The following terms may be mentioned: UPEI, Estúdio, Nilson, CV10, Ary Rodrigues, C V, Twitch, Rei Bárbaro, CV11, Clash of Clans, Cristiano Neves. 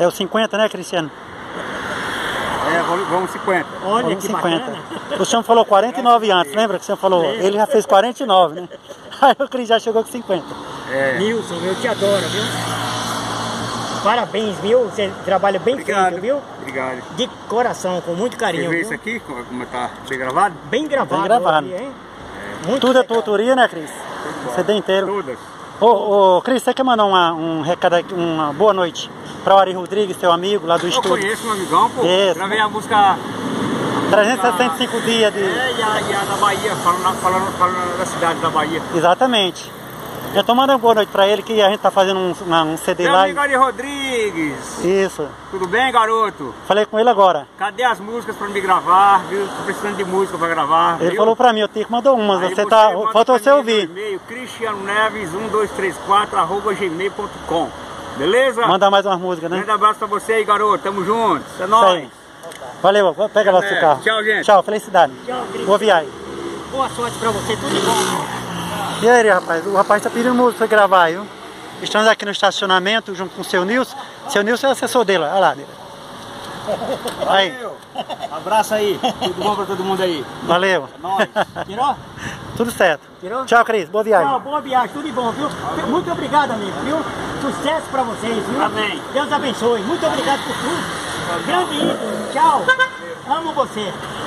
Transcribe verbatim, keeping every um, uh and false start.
É o cinquenta, né, Cristiano? É, vamos cinquenta. Olha, vamos que cinquenta. Bacana. O senhor falou quarenta e nove antes, lembra que o senhor falou? Lembra. Ele já fez quarenta e nove, né? Aí o Cris já chegou com cinquenta. É. Nilson, eu te adoro, viu? Parabéns, viu? Você trabalha bem feito, viu? Obrigado. De coração, com muito carinho. Você vê viu? Isso aqui, como tá bem gravado? Bem gravado. Bem gravado. Aqui, hein? É. Muito Tudo legal. É tua autoria, né, Cris? Você tem inteiro. Todas. Ô, ô, Cris, você quer mandar uma, um recado aqui, uma boa noite para o Ary Rodrigues, seu amigo lá do eu estúdio? Eu conheço um amigão, pô. Isso. Gravei a música... trezentos e sessenta e cinco dias de... É, e a, e a da Bahia, falando, falando, falando da cidade da Bahia. Exatamente. Então manda uma boa noite pra ele, que a gente tá fazendo um, uma, um C D lá. Meu amigo Ary Rodrigues. Isso. Tudo bem, garoto? Falei com ele agora. Cadê as músicas pra me gravar, viu? Tô precisando de música pra gravar. Ele viu? Falou pra mim, o Tico mandou umas. Aí você tá... Falta você ouvir. E-mail, cristiano neves um dois três quatro arroba gmail ponto com. Beleza? Manda mais umas músicas, né? Um grande abraço pra você aí, garoto. Tamo junto. É nóis. Valeu, pega lá seu carro. Tchau, gente. Tchau, felicidade. Tchau, Cris. Boa viagem. Boa sorte pra você, tudo de bom. E aí, rapaz, o rapaz tá pedindo música pra gravar, viu? Estamos aqui no estacionamento junto com o seu Nilson. Seu Nilson é assessor dele, olha lá. Aí. Valeu! Abraço aí, tudo bom pra todo mundo aí. Valeu! É nóis! Tirou? Tudo certo. Tirou? Tchau, Cris, boa viagem. Tchau, boa viagem, tudo de bom, viu? Valeu. Muito obrigado, amigo, viu? Sucesso pra vocês, viu? Amém! Deus abençoe, muito obrigado por tudo. Grande ídolo, tchau! Amo você!